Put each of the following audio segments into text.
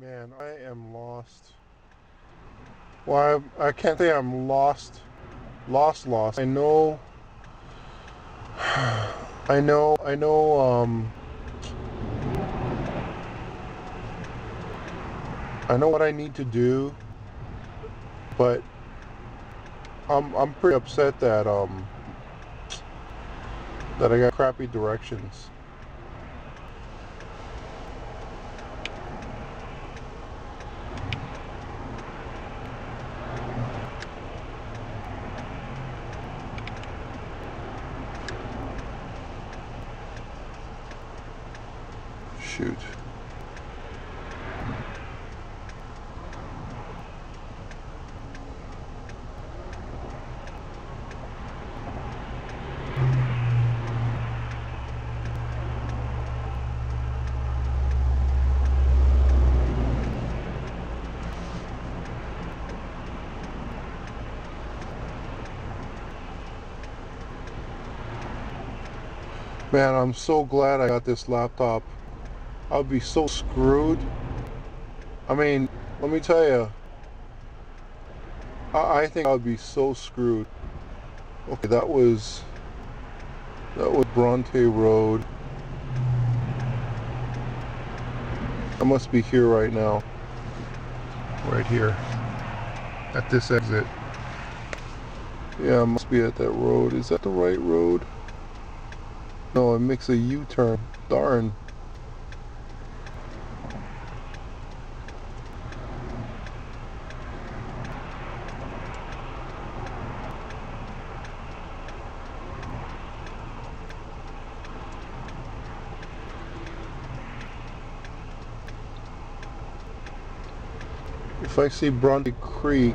Man, I am lost. Well, I can't say I'm lost. I know. I know what I need to do, but I'm pretty upset that that I got crappy directions. Shoot. Man, I'm so glad I got this laptop. I'll be so screwed. I mean, let me tell you, I think I'll be so screwed. Okay, that was Bronte Road. I must be here right now, right here at this exit. Yeah, I must be at that road. Is that the right road? No, it makes a U-turn. Darn. If I see Bronte Creek,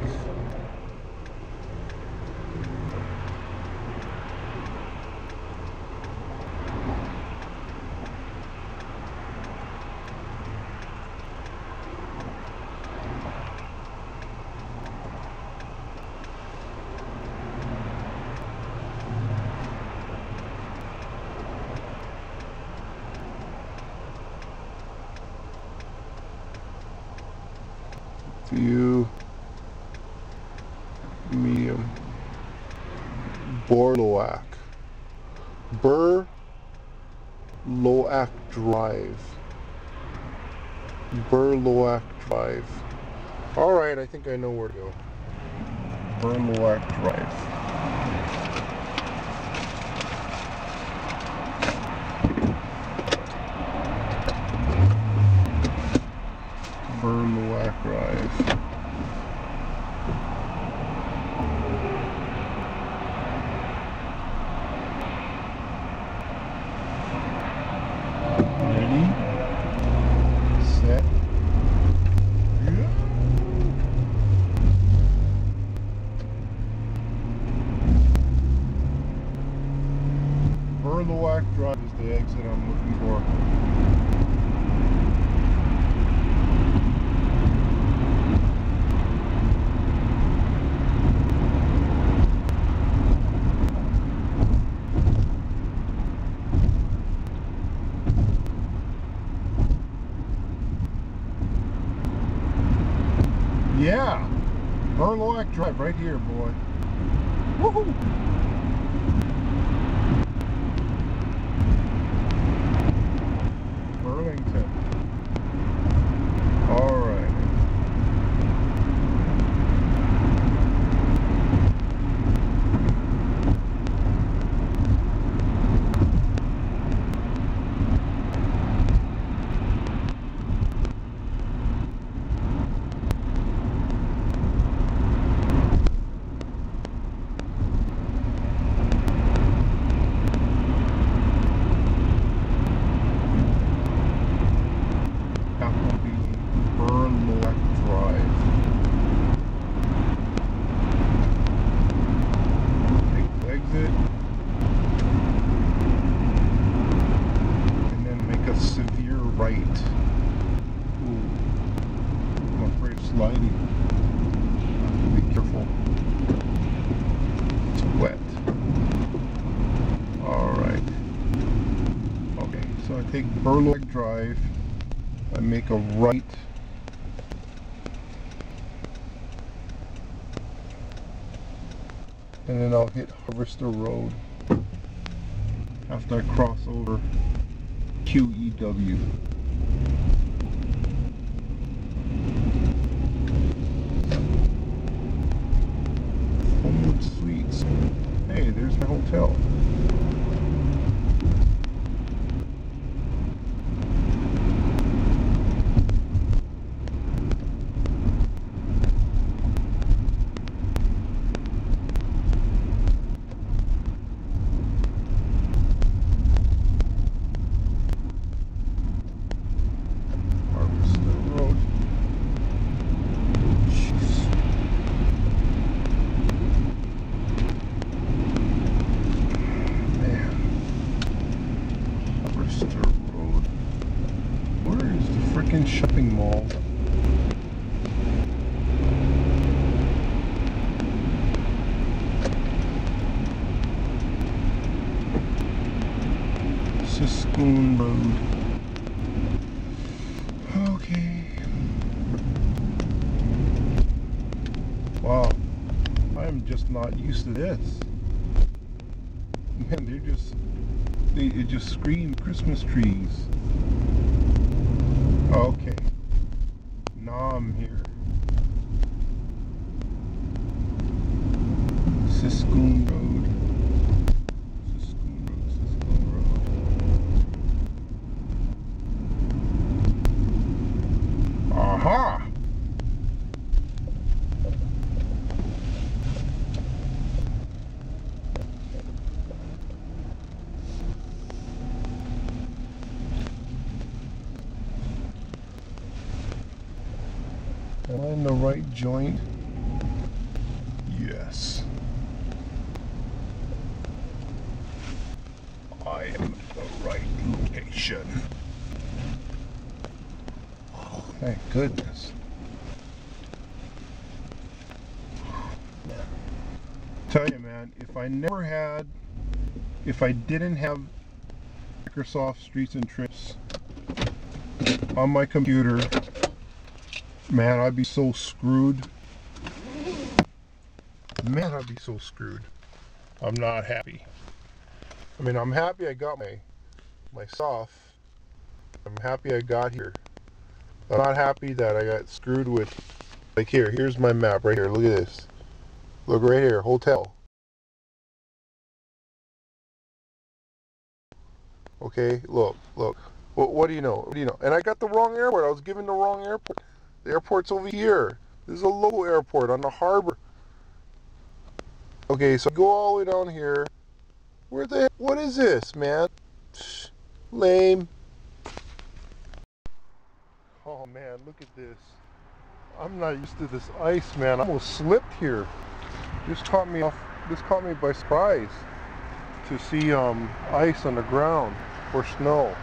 view, medium, Burloak Drive. All right, I think I know where to go. Burloak Drive. Burloak Drive. Ready, set, yeah. Burloak Drive is the exit I'm looking for. Yeah, Burloak Drive right here, boy. Woohoo! Burlington. All right. Ooh, I'm afraid of sliding. Be careful. It's wet. Alright. Okay, so I take Burloak Drive. I make a right and then I'll hit Harvester Road after I cross over QEW. Homewood Suites. Hey, there's my hotel. Shopping mall. Siskoon Road. Okay. Wow. I'm just not used to this. Man, they just scream Christmas trees. Okay, now I'm here. Siskoon Road. Siskoon Road, Siskoon Road. Aha! Am I in the right joint? Yes. I am in the right location. Oh, thank goodness. Tell you, man, if I didn't have Microsoft Streets and Trips on my computer, man, I'd be so screwed. Man, I'd be so screwed. I'm not happy. I mean, I'm happy I got my stuff. I'm happy I got here. I'm not happy that I got screwed with, like, here's my map right here. Look at this. Look right here, hotel. Okay, look. What do you know? What do you know? And I got the wrong airport. I was given the wrong airport. The airport's over here. This is a local airport on the harbor. Okay, so go all the way down here. Where the heck? What is this, man? Psh, lame. Oh, man, look at this. I'm not used to this ice, man. I almost slipped here. This caught me by surprise to see ice on the ground or snow.